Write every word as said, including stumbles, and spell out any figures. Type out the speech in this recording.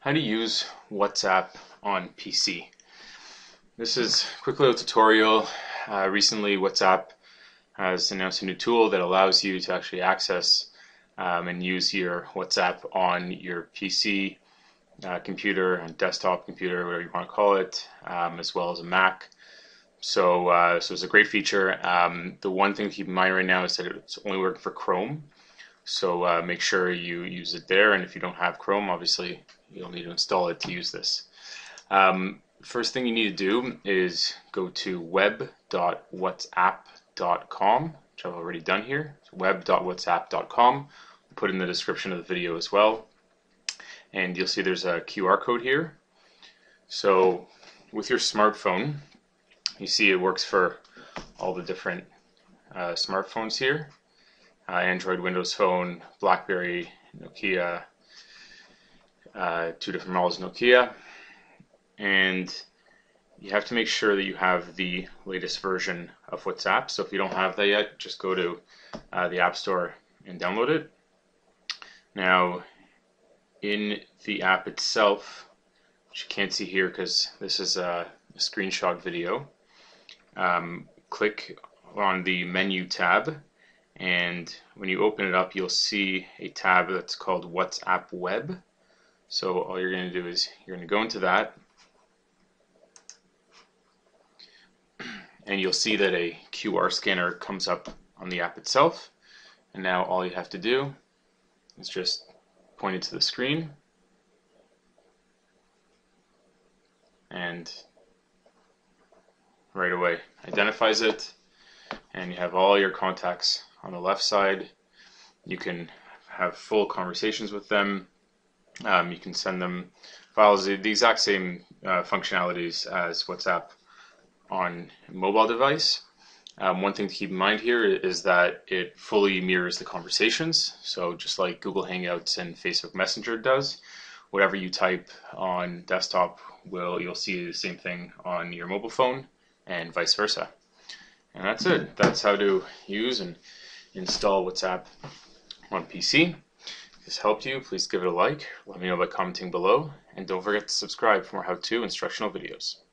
How to use WhatsApp on P C. This is a quick little tutorial. Uh, recently WhatsApp has announced a new tool that allows you to actually access um, and use your WhatsApp on your P C uh, computer, desktop computer, whatever you want to call it, um, as well as a Mac. So, uh, so it's a great feature. Um, the one thing to keep in mind right now is that it's only working for Chrome. So uh, make sure you use it there, and if you don't have Chrome, obviously you'll need to install it to use this. Um, first thing you need to do is go to web dot whatsapp dot com, which I've already done here. It's web dot whatsapp dot com. I'll put it in the description of the video as well, and you'll see there's a Q R code here. So with your smartphone, you see it works for all the different uh, smartphones here. Uh, Android, Windows Phone, Blackberry, Nokia, uh, two different models of Nokia, and you have to make sure that you have the latest version of WhatsApp. So if you don't have that yet, just go to uh, the App Store and download it. Now, in the app itself, which you can't see here because this is a, a screenshot video, um, click on the menu tab. And when you open it up, you'll see a tab that's called WhatsApp Web. So all you're going to do is you're going to go into that, and you'll see that a Q R scanner comes up on the app itself. And now all you have to do is just point it to the screen, and right away identifies it, and you have all your contacts on the left side. You can have full conversations with them. Um, you can send them files, the exact same uh, functionalities as WhatsApp on a mobile device. Um, one thing to keep in mind here is that it fully mirrors the conversations. So just like Google Hangouts and Facebook Messenger does, whatever you type on desktop, will you'll see the same thing on your mobile phone and vice versa. And that's it. That's how to use and install WhatsApp on P C. If this helped you, please give it a like. Let me know by commenting below. And don't forget to subscribe for more how-to instructional videos.